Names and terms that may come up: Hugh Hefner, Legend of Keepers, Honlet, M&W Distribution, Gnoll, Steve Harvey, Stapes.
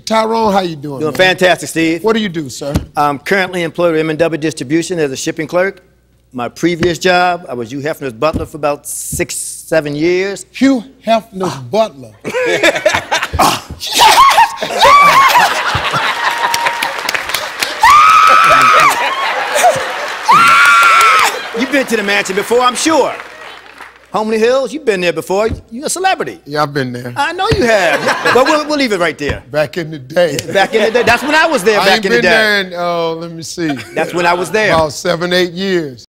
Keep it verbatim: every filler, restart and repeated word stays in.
Tyrone, how you doing? Doing man? Fantastic, Steve. What do you do, sir? I'm currently employed at M and W Distribution as a shipping clerk. My previous job, I was Hugh Hefner's butler for about six, seven years. Hugh Hefner's ah. butler? ah. Yes! Yes! You've been to the mansion before, I'm sure. Homely Hills, you've been there before. You're a celebrity. Yeah, I've been there. I know you have. But we'll, we'll leave it right there. Back in the day. Back in the day. That's when I was there I back in the day. I've been there in, oh, let me see. That's when I was there. About seven, eight years.